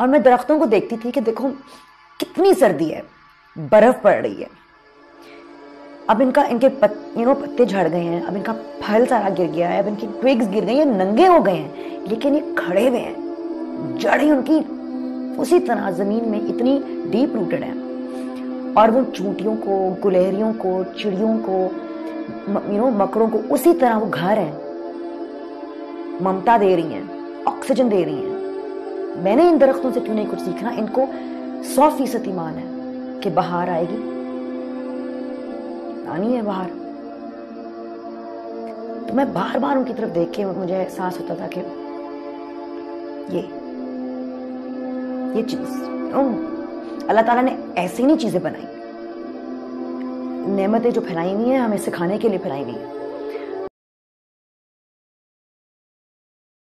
और मैं दरख्तों को देखती थी कि देखो कितनी सर्दी है, बर्फ पड़ रही है, अब इनका इनके पत्ते झड़ गए हैं, अब इनका फल सारा गिर गया है, अब इनकी ट्विग्स गिर गई हैं, नंगे हो गए हैं, लेकिन ये खड़े हुए हैं, जड़ें उनकी उसी तरह जमीन में इतनी डीप रूटेड हैं। और वो चूंटियों को, गुलहरियों को, चिड़ियों को, मकड़ों को उसी तरह वो घर हैं, ममता दे रही हैं, ऑक्सीजन दे रही हैं। मैंने इन दरख्तों से क्यों नहीं कुछ सीखना? इनको 100% ईमान है कि बाहर आएगी, नहीं है बाहर। तो मैं बार बार उनकी तरफ देख के मुझे एहसास होता था कि ये चीज अल्लाह ताला ने ऐसी नहीं चीजें बनाई, नेमतें जो फैलाई हुई हैं हमें सिखाने के लिए फैलाई हुई हैं।